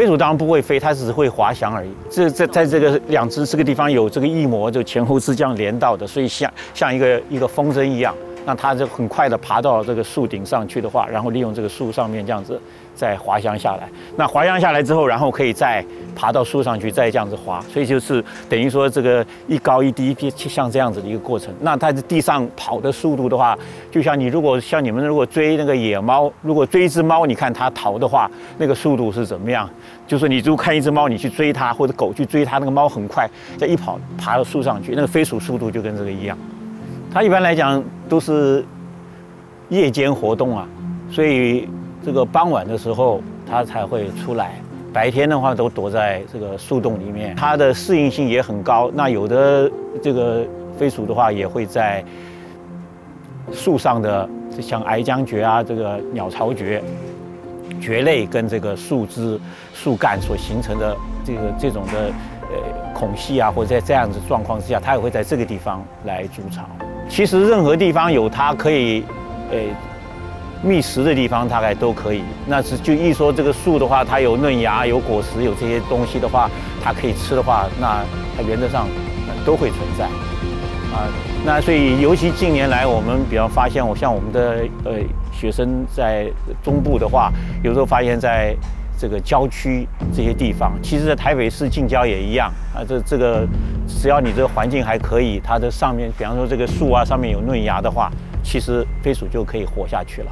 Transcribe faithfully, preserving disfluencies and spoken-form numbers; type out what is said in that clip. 飞鼠当然不会飞，它只是会滑翔而已。这在在这个两只这个地方有这个翼膜，就前后肢这样连到的，所以像像一个一个风筝一样，那它就很快的爬到这个树顶上去的话，然后利用这个树上面这样子再滑翔下来。那滑翔下来之后，然后可以再爬到树上去，再这样子滑。所以就是等于说这个一高一低，像这样子的一个过程。那它在地上跑的速度的话，就像你如果像你们如果追那个野猫，如果追一只猫，你看它逃的话，那个速度是怎么样？ 就是你如果看一只猫，你去追它，或者狗去追它，那个猫很快，再一跑爬到树上去，那个飞鼠速度就跟这个一样。它一般来讲都是夜间活动啊，所以这个傍晚的时候它才会出来，白天的话都躲在这个树洞里面。它的适应性也很高。那有的这个飞鼠的话，也会在树上的，像矮江蕨啊，这个鸟巢蕨。 蕨类跟这个树枝、树干所形成的这个这种的呃孔隙啊，或者在这样子状况之下，它也会在这个地方来筑巢。其实任何地方有它可以呃觅食的地方，大概都可以。那是就一说这个树的话，它有嫩芽、有果实、有这些东西的话，它可以吃的话，那它原则上都会存在啊。那所以尤其近年来，我们比较发现，我像我们的呃。 学生在中部的话，有时候发现在这个郊区这些地方，其实，在台北市近郊也一样啊。这这个，只要你这个环境还可以，它的上面，比方说这个树啊，上面有嫩芽的话，其实飞鼠就可以活下去了。